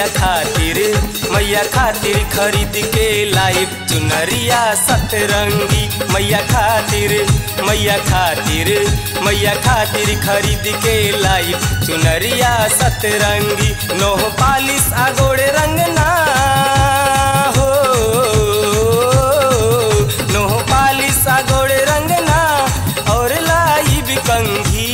मैया खातिर खरीद के लाई चुनरिया सतरंगी। मैया खातिर खरीद के लाई चुनरिया सतरंगी। नोह पालिस आगोड़े रंगना हो, नोह पालिस आगोड़े रंगना और लाई बिकंगी।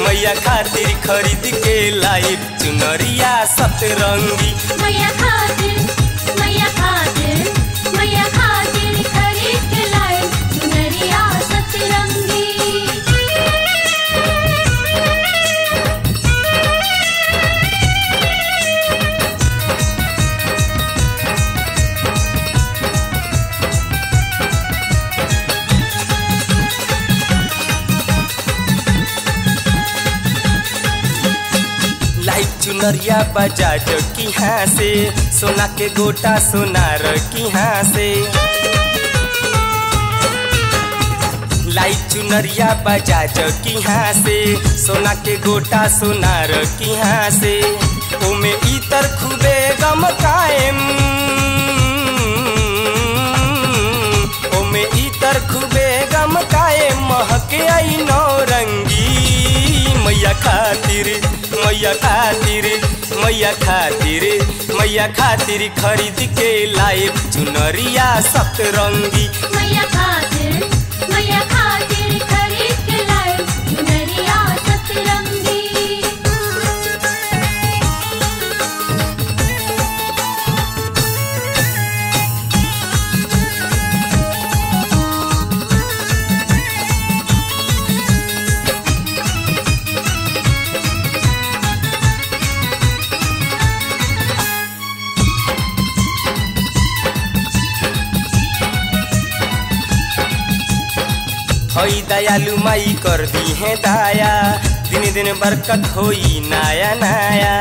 मैया खातिर खरीद के लाई चुनरिया सतरंगी। मैया खातिर खरीद के लाई चुनरिया सतरंगी। चुनरिया बजा की हाँ से सोना के गोटा सोनार की हाँ से। लाई चुनरिया बजा की हाँ से सोना के गोटा सोनार की हाँ से। उमे इतर खुबे गम कायम, उमे इतर खुबे गम कायम महके आई नौरंगी। मैया खातिर खरीद के लाई चुनरिया सतरंगी। मैया खातिर खरीद के लाई चुनरिया सतरंगी। होई दयालु माई कर दी है दाया, दिन दिन बरकत होई नाया नाया।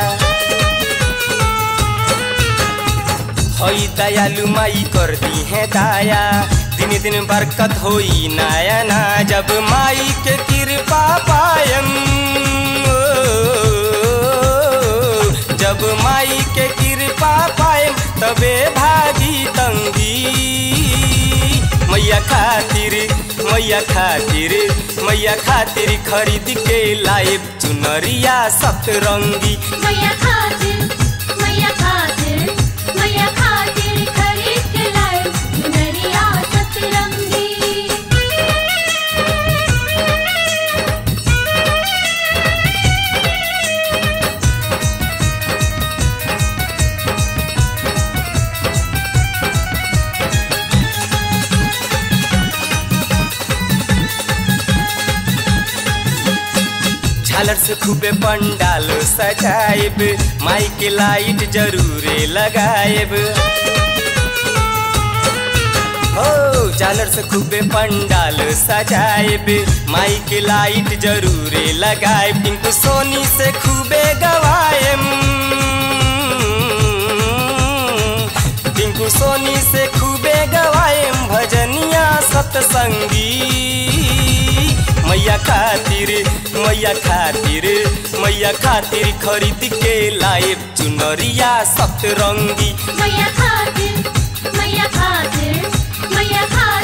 होई दयालु माई कर दी है दाया, दिन दिन बरकत होई नाया ना। जब माई के कृपा पायम, जब माई के कृपा पायम तबे भागी तंगी। मैया खातिर खरीद के लाई चुनरिया सतरंगी। मैया खातिर खरीद के लाई चुनरिया सतरंगी। झालर से खूबे पंडाल सजाएब, माई के लाइट जरूरे लगाएब। हो झालर से खूबे पंडाल सजाएब, माई के लाइट जरूरे लगाएब। किंतु सोनी से खूबे गवाएब, किंतु सोनी से खूबे गवाएब भजनिया सत्संगी। मैया खातिर खरीद के लाई चुनरिया सतरंगी। मैया खातिर